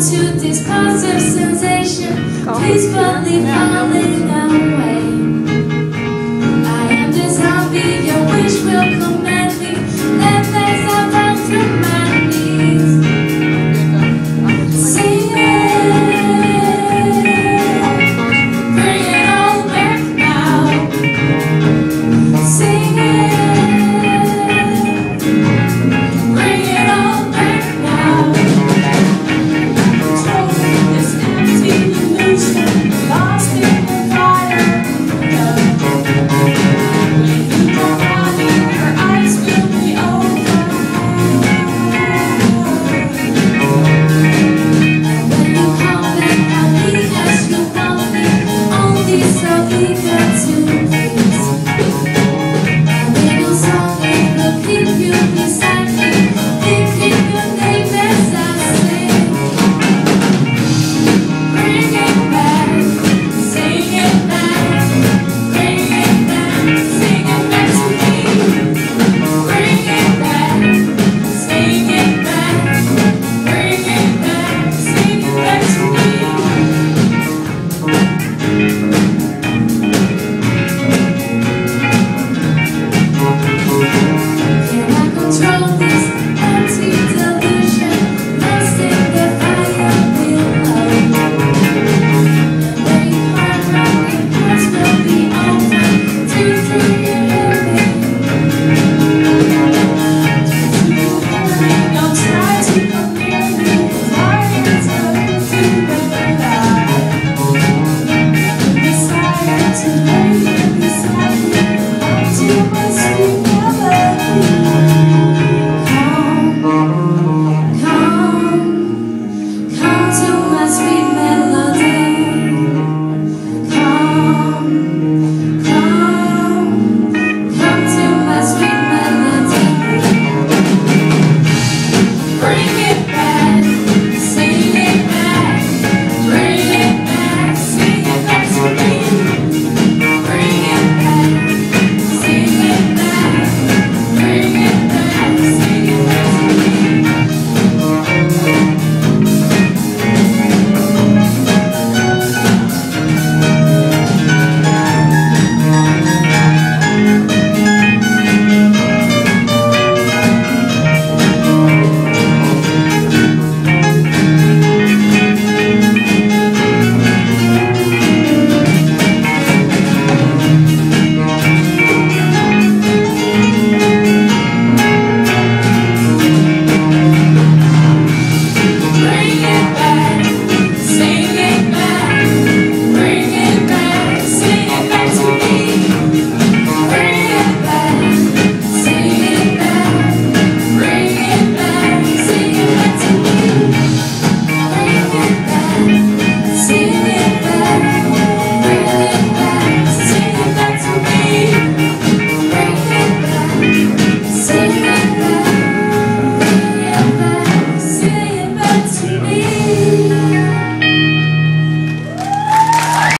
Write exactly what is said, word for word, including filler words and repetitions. To this constant sensation, please finally, finally, now.